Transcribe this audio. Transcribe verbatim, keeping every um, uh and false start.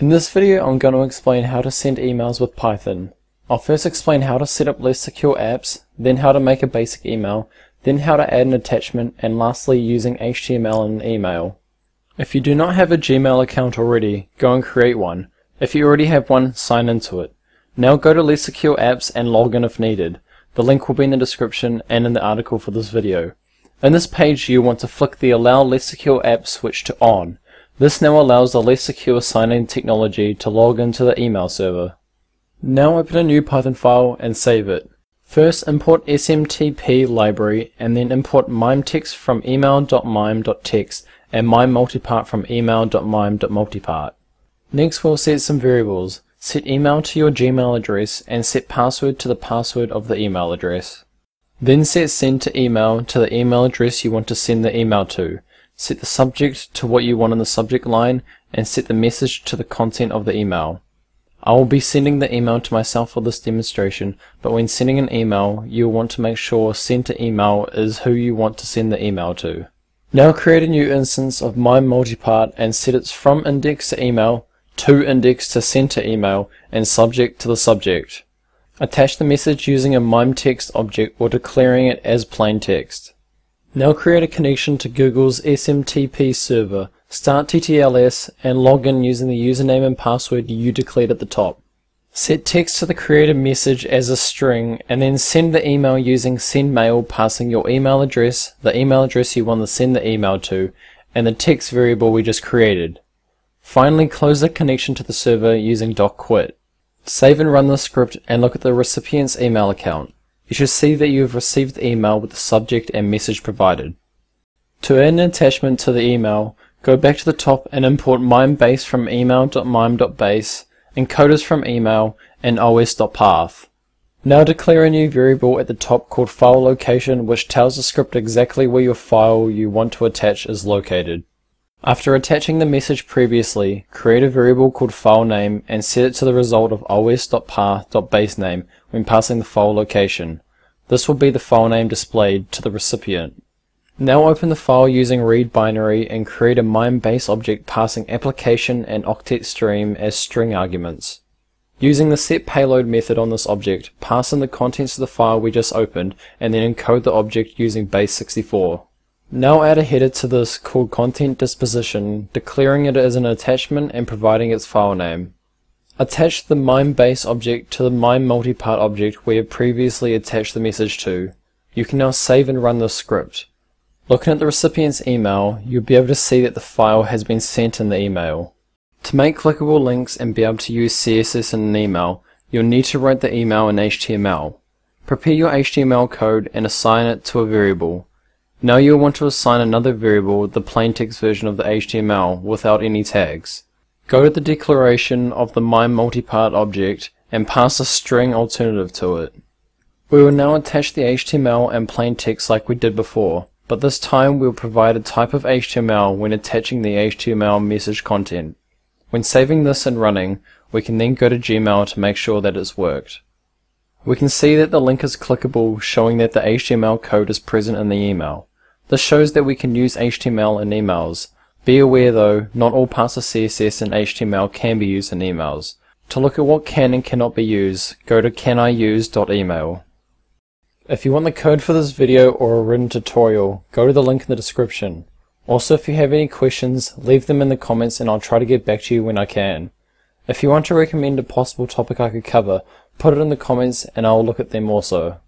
In this video I'm going to explain how to send emails with Python. I'll first explain how to set up less secure apps, then how to make a basic email, then how to add an attachment, and lastly using H T M L in an email. If you do not have a Gmail account already, go and create one. If you already have one, sign into it. Now go to less secure apps and log in if needed. The link will be in the description and in the article for this video. In this page you want to flick the allow less secure apps switch to on. This now allows the less secure sign-in technology to log into the email server. Now open a new Python file and save it. First import S M T P library and then import MIMEText from email dot mime dot text and MIMEMultipart from email dot mime dot multipart. Next we'll set some variables. Set email to your Gmail address and set password to the password of the email address. Then set send to email to the email address you want to send the email to. Set the subject to what you want in the subject line and set the message to the content of the email. I will be sending the email to myself for this demonstration, but when sending an email you will want to make sure send to email is who you want to send the email to. Now create a new instance of MIMEMultipart and set its from index to email, to index to send to email, and subject to the subject. Attach the message using a MIMEText object or declaring it as plain text. Now create a connection to Google's S M T P server, start T L S, and log in using the username and password you declared at the top. Set text to the created message as a string, and then send the email using sendMail, passing your email address, the email address you want to send the email to, and the text variable we just created. Finally, close the connection to the server using .quit. Save and run the script and look at the recipient's email account. You should see that you have received the email with the subject and message provided. To add an attachment to the email, go back to the top and import MIMEBase from email dot mime dot base, encoders from email, and os.path. Now declare a new variable at the top called file location, which tells the script exactly where your file you want to attach is located. After attaching the message previously, create a variable called filename and set it to the result of os.path.basename when passing the file location. This will be the filename displayed to the recipient. Now open the file using read binary and create a MIMEBase object passing application and octet stream as string arguments. Using the setPayload method on this object, pass in the contents of the file we just opened and then encode the object using base sixty-four. Now add a header to this called content disposition, declaring it as an attachment and providing its file name. Attach the MIMEBase object to the MIMEMultipart object we have previously attached the message to. You can now save and run this script. Looking at the recipient's email, you'll be able to see that the file has been sent in the email. To make clickable links and be able to use C S S in an email, you'll need to write the email in H T M L. Prepare your H T M L code and assign it to a variable. Now you'll want to assign another variable, the plaintext version of the H T M L, without any tags. Go to the declaration of the MIMEMultipart object and pass a string alternative to it. We will now attach the H T M L and plaintext like we did before, but this time we'll provide a type of H T M L when attaching the H T M L message content. When saving this and running, we can then go to Gmail to make sure that it's worked. We can see that the link is clickable, showing that the H T M L code is present in the email. This shows that we can use H T M L in emails. Be aware though, not all parts of C S S and H T M L can be used in emails. To look at what can and cannot be used, go to caniuse.email. If you want the code for this video or a written tutorial, go to the link in the description. Also, if you have any questions, leave them in the comments and I'll try to get back to you when I can. If you want to recommend a possible topic I could cover, put it in the comments and I'll look at them also.